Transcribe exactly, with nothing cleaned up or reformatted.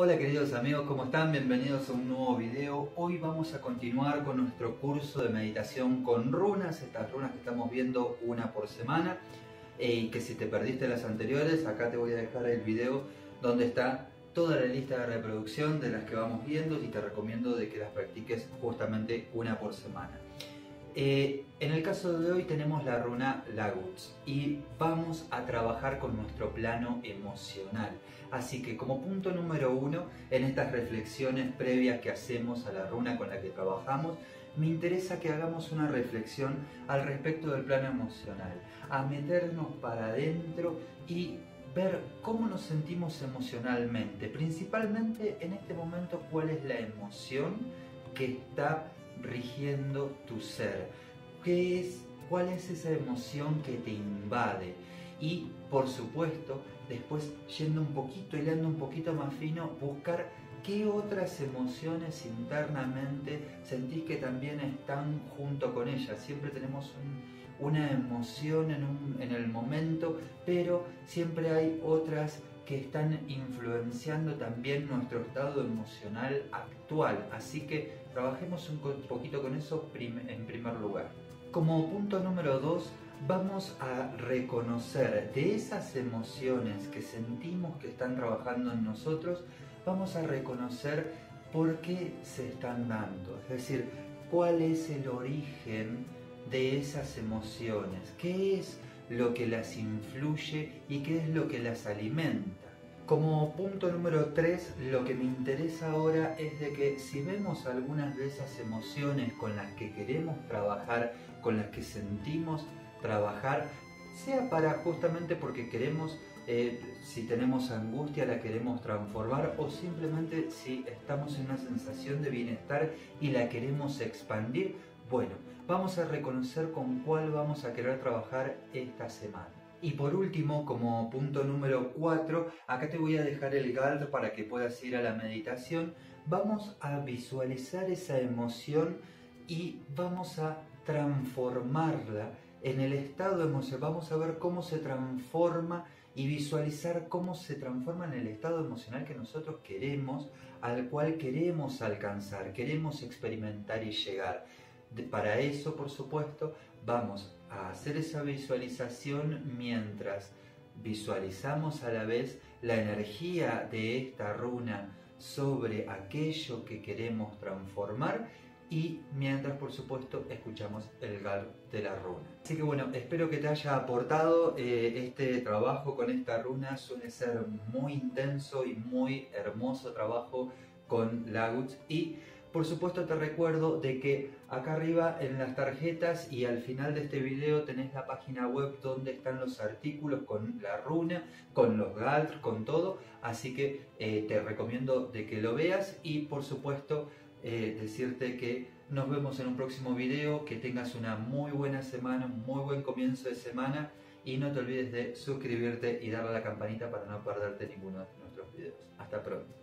Hola queridos amigos, ¿cómo están? Bienvenidos a un nuevo video. Hoy vamos a continuar con nuestro curso de meditación con runas, estas runas que estamos viendo una por semana, y eh, que si te perdiste las anteriores, acá te voy a dejar el video donde está toda la lista de reproducción de las que vamos viendo y te recomiendo de que las practiques justamente una por semana. Eh, en el caso de hoy tenemos la runa Laguz y vamos a trabajar con nuestro plano emocional. Así que como punto número uno, en estas reflexiones previas que hacemos a la runa con la que trabajamos, me interesa que hagamos una reflexión al respecto del plano emocional, a meternos para adentro y ver cómo nos sentimos emocionalmente, principalmente en este momento cuál es la emoción que está rigiendo tu ser. ¿Qué es, cuál es esa emoción que te invade? Y por supuesto, después yendo un poquito, hilando un poquito más fino, buscar qué otras emociones internamente sentís que también están junto con ella. Siempre tenemos un, una emoción en, un, en el momento, pero siempre hay otras que están influenciando también nuestro estado emocional actual. Así que trabajemos un poquito con eso en primer lugar. Como punto número dos, vamos a reconocer de esas emociones que sentimos que están trabajando en nosotros, vamos a reconocer por qué se están dando. Es decir, cuál es el origen de esas emociones, qué es lo que las influye y qué es lo que las alimenta. Como punto número tres, lo que me interesa ahora es de que si vemos algunas de esas emociones con las que queremos trabajar, con las que sentimos trabajar, sea para justamente porque queremos, eh, si tenemos angustia la queremos transformar, o simplemente si estamos en una sensación de bienestar y la queremos expandir, bueno, vamos a reconocer con cuál vamos a querer trabajar esta semana. Y por último, como punto número cuatro, acá te voy a dejar el galdr para que puedas ir a la meditación. Vamos a visualizar esa emoción y vamos a transformarla en el estado emocional. Vamos a ver cómo se transforma y visualizar cómo se transforma en el estado emocional que nosotros queremos, al cual queremos alcanzar, queremos experimentar y llegar. Para eso, por supuesto, vamos a hacer esa visualización mientras visualizamos a la vez la energía de esta runa sobre aquello que queremos transformar y mientras, por supuesto, escuchamos el galdr de la runa. Así que bueno, espero que te haya aportado. Eh, este trabajo con esta runa suele ser muy intenso y muy hermoso trabajo con Laguz. Y por supuesto te recuerdo de que acá arriba en las tarjetas y al final de este video tenés la página web donde están los artículos con la runa, con los galdr, con todo. Así que eh, te recomiendo de que lo veas y por supuesto eh, decirte que nos vemos en un próximo video, que tengas una muy buena semana, un muy buen comienzo de semana y no te olvides de suscribirte y darle a la campanita para no perderte ninguno de nuestros videos. Hasta pronto.